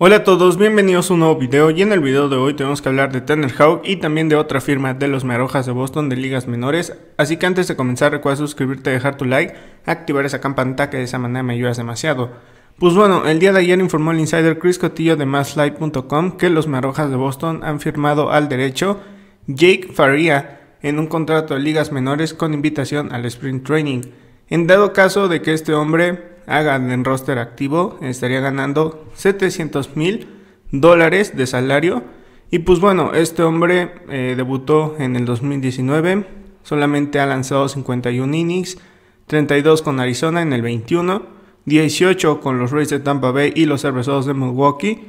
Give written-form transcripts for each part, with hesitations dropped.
Hola a todos, bienvenidos a un nuevo video y en el video de hoy tenemos que hablar de Tanner Houck y también de otra firma de los Mediarrojas de Boston de ligas menores. Así que antes de comenzar recuerda suscribirte, dejar tu like, activar esa campanita que de esa manera me ayudas demasiado. Pues bueno, el día de ayer informó el insider Chris Cotillo de masslive.com que los Mediarrojas de Boston han firmado al derecho Jake Faria en un contrato de ligas menores con invitación al Spring Training. En dado caso de que este hombre hagan en roster activo, estaría ganando $700,000 de salario. Y pues bueno, este hombre debutó en el 2019, solamente ha lanzado 51 innings, 32 con Arizona en el 21, 18 con los Rays de Tampa Bay y los Cerveceros de Milwaukee,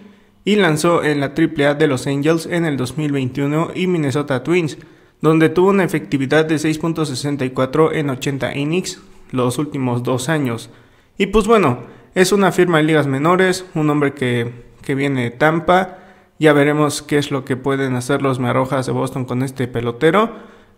y lanzó en la AAA de Los Angels en el 2021 y Minnesota Twins, donde tuvo una efectividad de 6.64 en 80 innings los últimos 2 años. Y pues bueno, es una firma de ligas menores, un hombre que viene de Tampa. Ya veremos qué es lo que pueden hacer los Mediarrojas de Boston con este pelotero,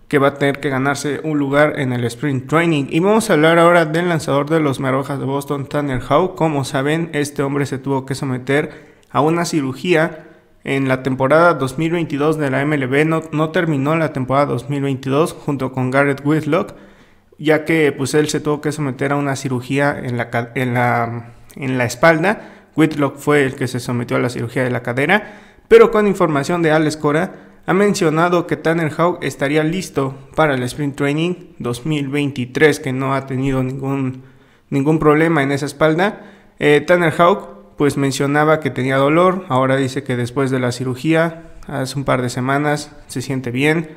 que va a tener que ganarse un lugar en el Spring Training. Y vamos a hablar ahora del lanzador de los Mediarrojas de Boston, Tanner Houck. Como saben, este hombre se tuvo que someter a una cirugía en la temporada 2022 de la MLB. No terminó la temporada 2022 junto con Garrett Whitlock, ya que pues él se tuvo que someter a una cirugía en la espalda. Whitlock fue el que se sometió a la cirugía de la cadera, pero con información de Alex Cora ha mencionado que Tanner Houck estaría listo para el Spring Training 2023, que no ha tenido ningún problema en esa espalda. Tanner Houck pues mencionaba que tenía dolor, ahora dice que después de la cirugía, hace un par de semanas, se siente bien,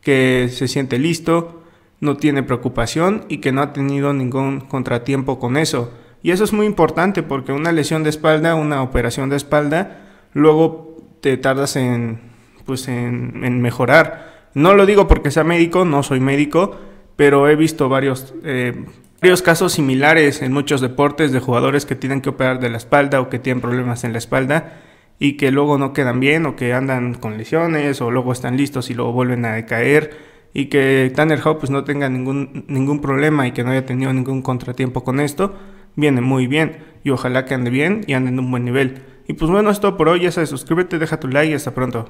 que se siente listo, no tiene preocupación y que no ha tenido ningún contratiempo con eso. Y eso es muy importante porque una lesión de espalda, una operación de espalda, luego te tardas en mejorar. No lo digo porque sea médico, no soy médico, pero he visto varios casos similares en muchos deportes de jugadores que tienen que operar de la espalda o que tienen problemas en la espalda y que luego no quedan bien o que andan con lesiones o luego están listos y luego vuelven a decaer. Y que Tanner Houck pues no tenga ningún problema y que no haya tenido ningún contratiempo con esto, viene muy bien. Y ojalá que ande bien y ande en un buen nivel. Y pues bueno, es todo por hoy. Ya sabes, suscríbete, deja tu like y hasta pronto.